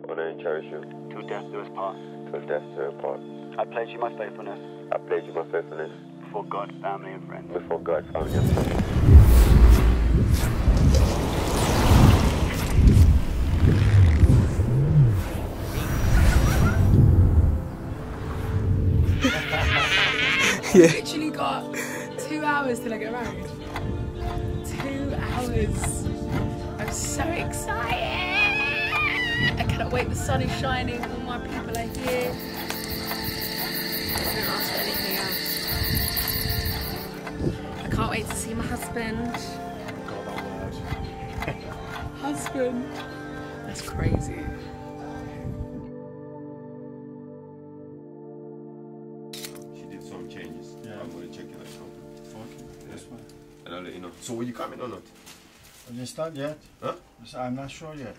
love, honor, and cherish you. Till death do us part. Till death do us part. I pledge you my faithfulness. I pledge you my faithfulness. Before God, family, and friends. Before God, family, and friends. Yeah. I've literally got 2 hours till I get married. 2 hours. I'm so excited. I cannot wait. The sun is shining. All my people are here. I don't ask for anything else. I can't wait to see my husband. God, that word. Husband. That's crazy. So will you come in or not? It's not yet. Huh? I'm not sure yet.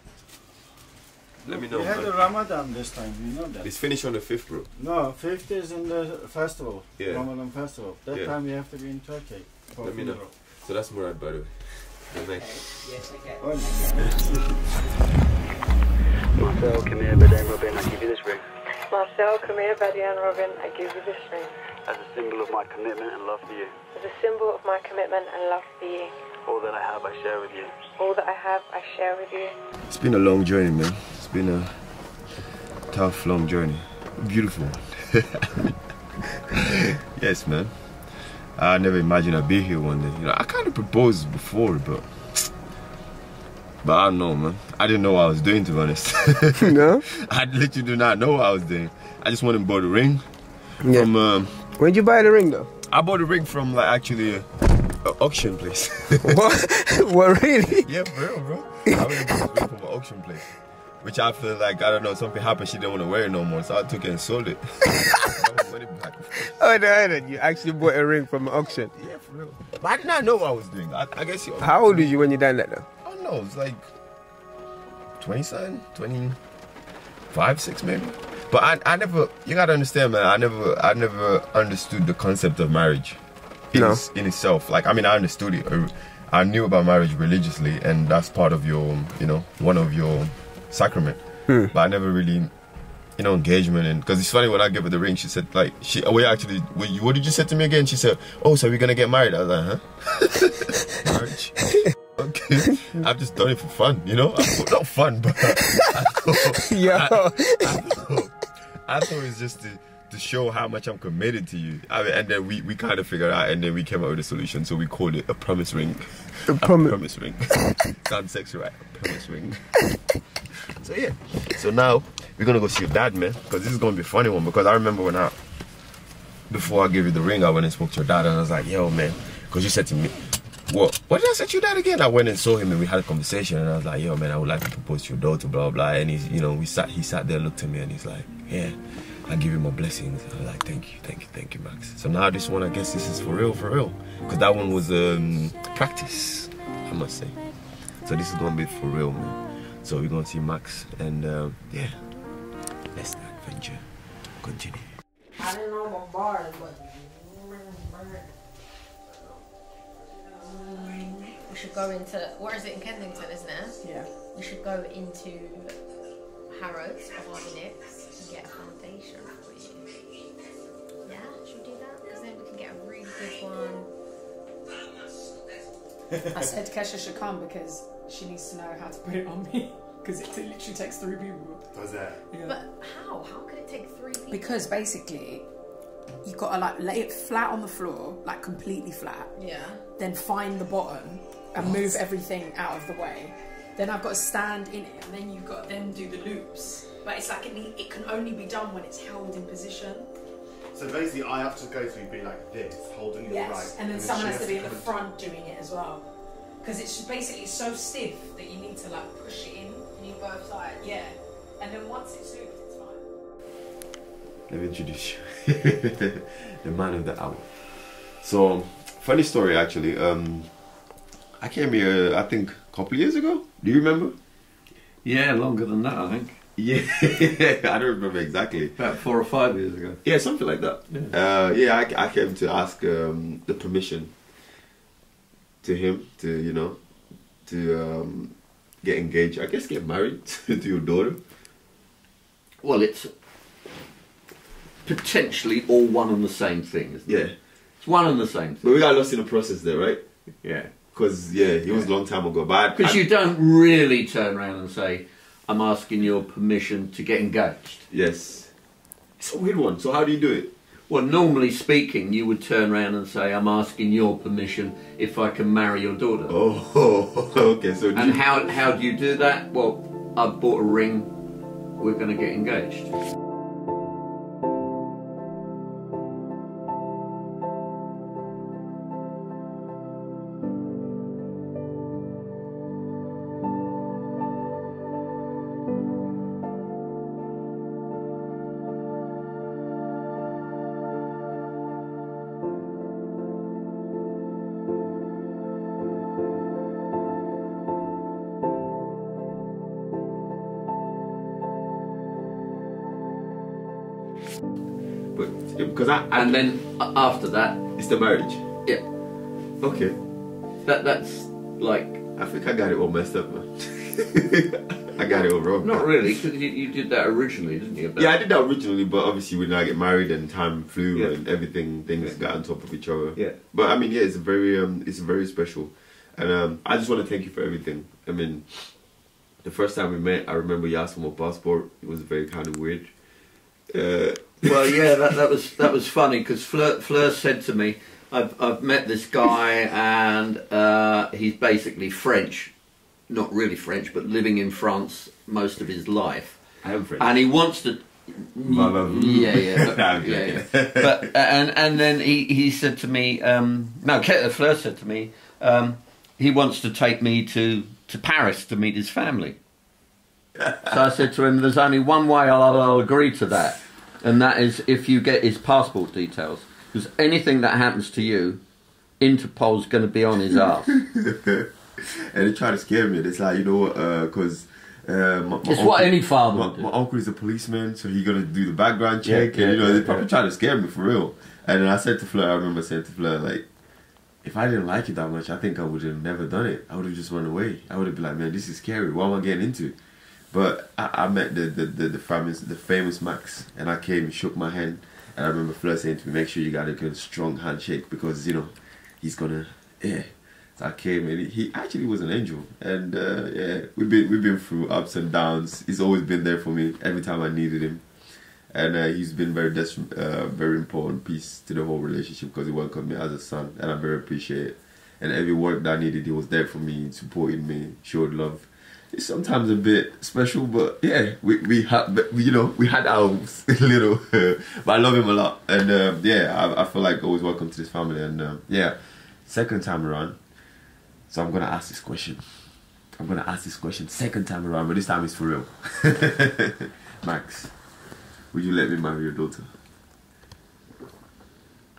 Let me know. We had the Ramadan this time, you know that. It's finished on the 5th, bro. No, 5th is in the festival. Yeah. Ramadan festival. That time you have to be in Turkey. Let me know. So that's Murad, by the way. Good night. Yes, I can. Marcel, come here, Badi and Robin, I give you this ring. Marcel, come here, Badi and Robin, I give you this ring. As a symbol of my commitment and love for you. As a symbol of my commitment and love for you. All that I have, I share with you. All that I have, I share with you. It's been a long journey, man. It's been a tough, long journey. Beautiful one. Yes, man. I never imagined I'd be here one day. You know, I kind of proposed before, but I don't know, man. I didn't know what I was doing, to be honest. No? I literally do not know what I was doing. I just went and bought a ring. Yeah. From, where'd you buy the ring though? I bought a ring from like actually an auction place. What? What, really? Yeah, for real, bro. I bought a ring from an auction place. Which I feel like, I don't know, something happened, she didn't want to wear it no more, so I took it and sold it. Oh, no, you actually bought a ring from an auction? Yeah, for real. But I did not know what I was doing. I guess you... How old were you when you done that though? I don't know, it was like 27, 25, 6 maybe. But I never, you gotta understand, man, I never understood the concept of marriage in itself. Like, I mean, I understood it. I knew about marriage religiously, and that's part of your, you know, one of your sacrament. Hmm. But I never really, you know, engagement. And because it's funny, when I gave her the ring, she said, like, what did you say to me again? She said, oh, so we're gonna get married. I was like, huh? Marriage? Okay, I've just done it for fun, you know? Not fun, but I thought it's just to show how much I'm committed to you. I mean, and then we kind of figured out, and then we came up with a solution, so we called it a promise ring. A promise ring. Sounds sexy, right? A promise ring. So yeah, so now we're gonna go see your dad, man, because this is gonna be a funny one, because I remember when before I gave you the ring, I went and spoke to your dad, and I was like, yo, man, because you said to me, what did I say to your dad again? I went and saw him and we had a conversation and I was like, yo, man, I would like to propose to your daughter, blah, blah. And he's, you know, he sat there, looked at me and he's like, yeah, I give you my blessings. I was like, thank you, Max. So now this one, I guess this is for real. Because that one was practice, I must say. So this is going to be for real, man. So we're going to see Max and yeah, let's the adventure continue. I didn't know my bar, but... We should go into, where is it, in Kensington, isn't it? Yeah. We should go into Harrods for $1 and get a foundation for you. Yeah, should we do that? Because then we can get a really good one. I said Kesha should come because she needs to know how to put it on me. Because it literally takes 3 people. Does that? Yeah. But how? How could it take 3 people? Because basically, you've got to like lay it flat on the floor, like completely flat. Yeah. Then find the bottom and move everything out of the way. Then I've got to stand in it, and then you've got to then do the loops. But it's like it can only be done when it's held in position. So basically, I have to go through and be like this, holding it right. Yes, and then someone has to be in the front doing it as well, because it's basically so stiff that you need to like push it in. You need both sides. Yeah, and then once it's looped. Let me introduce you, the man of the hour. So, funny story actually. I came here, I think, a couple of years ago. Do you remember? Yeah, longer than that, I think. Yeah, I don't remember exactly. About 4 or 5 years ago. Yeah, something like that. Yeah, I came to ask the permission to him to, you know, to get engaged. I guess get married to your daughter. Well, it's potentially all one and the same thing, isn't it? Yeah. It's one and the same thing. But we got lost in the process there, right? Yeah. Because, yeah, it was a long time ago. Because you don't really turn around and say, I'm asking your permission to get engaged. Yes. It's a weird one. So how do you do it? Well, normally speaking, you would turn around and say, I'm asking your permission if I can marry your daughter. Oh, okay. So and how do you do that? Well, I've bought a ring. We're going to get engaged. Because and then after that, it's the marriage. Yeah. Okay. That's like. I think I got it all messed up, man. I got it all wrong. Not really, because you did that originally, didn't you? About yeah, I did that originally, but obviously when I get married and time flew and everything, things got on top of each other. Yeah. But I mean, yeah, it's very special, and I just want to thank you for everything. I mean, the first time we met, I remember you asked for my passport. It was very kind of weird. Well, yeah, that was funny because Fleur said to me, "I've met this guy and he's basically French, not really French, but living in France most of his life. I am French, and he wants to." But and then he said to me, "No, Fleur said to me, he wants to take me to Paris to meet his family." So I said to him, "There's only one way I'll agree to that." And that is if you get his passport details, because anything that happens to you, Interpol's going to be on his ass. And they try to scare me. It's like, you know what, because it's what any father would do. My uncle is a policeman, so he's going to do the background check, and you know they're probably trying to scare me for real. And then I said to Fleur, I remember saying to Fleur, like, if I didn't like it that much, I think I would have never done it. I would have just run away. I would have been like, man, this is scary. What am I getting into? But I met the famous Max, and I came and shook my hand, and I remember Fleur saying to me, make sure you got a good strong handshake because, you know, he's gonna, yeah. So I came and he actually was an angel, and yeah, we've been through ups and downs. He's always been there for me every time I needed him, and he's been very important piece to the whole relationship because he welcomed me as a son, and I very appreciate it. And every work that I needed, he was there for me, supported me, showed love. It's sometimes a bit special, but yeah, we had our little. But I love him a lot, and yeah, I feel like always welcome to this family, and yeah, second time around. So I'm gonna ask this question. Second time around, but this time it's for real. Max, would you let me marry your daughter?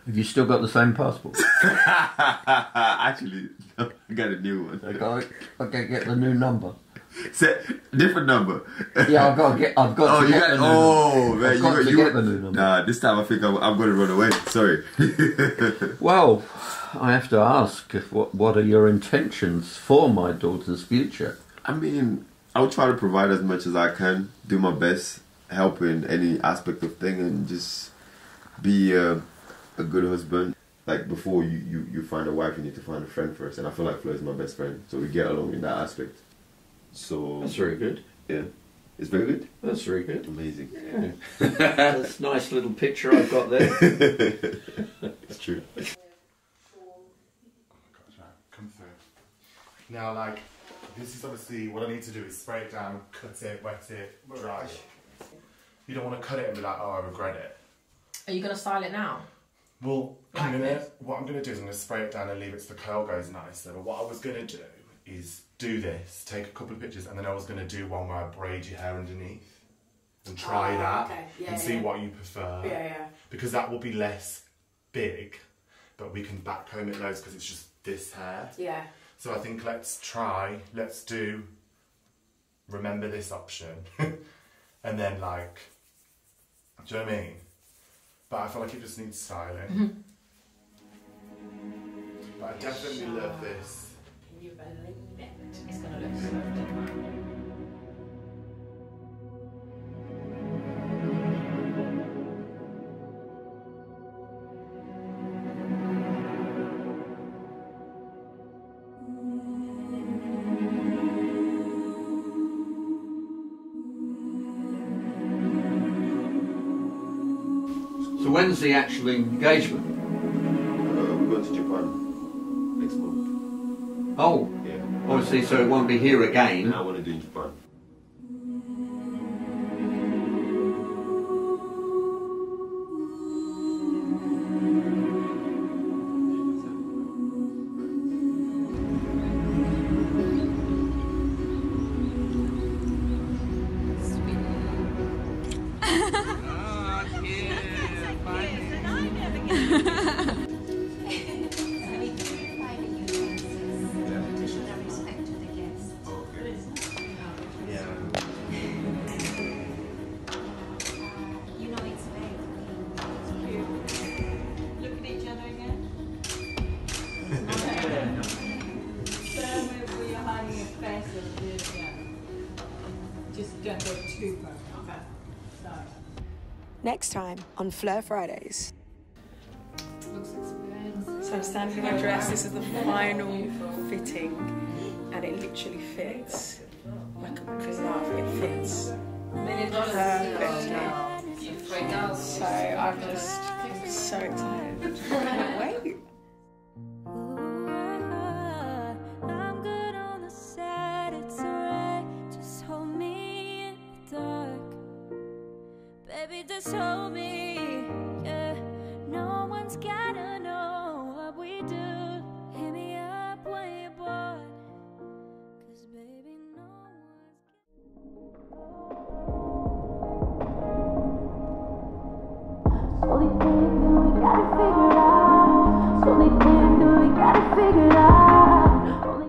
Have you still got the same passport? Actually, no, I got a new one. I gotta get the new number. Different number. Yeah, I've got to get the new number. Nah, this time I think I'm going to run away. Sorry. Well, I have to ask, what are your intentions for my daughter's future? I mean, I'll try to provide as much as I can, do my best, help in any aspect of thing, and just be a good husband. Like, before you find a wife, you need to find a friend first, and I feel like Fleur is my best friend, so we get along in that aspect. So that's very good. Yeah, it's very good. That's very good. Amazing. Yeah. That's a nice little picture I've got there. It's true. Come through. Now, like, this is obviously what I need to do is spray it down, cut it, wet it, dry it. You don't want to cut it and be like, oh, I regret it. Are you gonna style it now? Well, what I'm gonna do is I'm gonna spray it down and leave it so the curl goes nicer. But what I was gonna do is do this, take a couple of pictures, and then I was going to do one where I braid your hair underneath and try that and see what you prefer. Yeah, yeah. Because that will be less big, but we can backcomb it loads because it's just this hair. Yeah. So I think let's do, remember this option, and then like, do you know what I mean? But I feel like it just needs styling. Mm-hmm. But I definitely love this. You've got to link that. It's going to look so different. So when's the actual engagement? I'm going to Japan next month. Oh, yeah. Obviously, so it won't be here again. No, I want to do Japan. Next time on Fleur Fridays. So I'm standing in my dress, this is the final fitting, and it literally fits like a prison outfit. It fits perfectly. So I'm just so excited. I can't wait. Baby, just hold me.